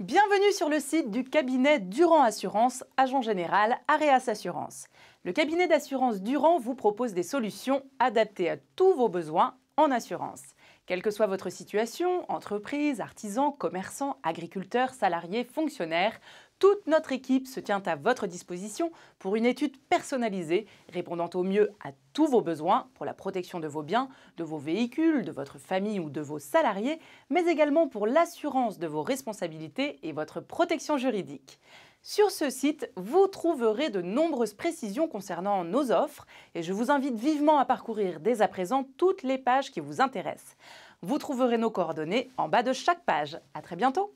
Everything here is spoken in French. Bienvenue sur le site du cabinet Durand Assurance, agent général AREAS Assurance. Le cabinet d'assurance Durand vous propose des solutions adaptées à tous vos besoins en assurance. Quelle que soit votre situation, entreprise, artisan, commerçant, agriculteur, salarié, fonctionnaire, toute notre équipe se tient à votre disposition pour une étude personnalisée répondant au mieux à tous vos besoins pour la protection de vos biens, de vos véhicules, de votre famille ou de vos salariés, mais également pour l'assurance de vos responsabilités et votre protection juridique. Sur ce site, vous trouverez de nombreuses précisions concernant nos offres et je vous invite vivement à parcourir dès à présent toutes les pages qui vous intéressent. Vous trouverez nos coordonnées en bas de chaque page. À très bientôt!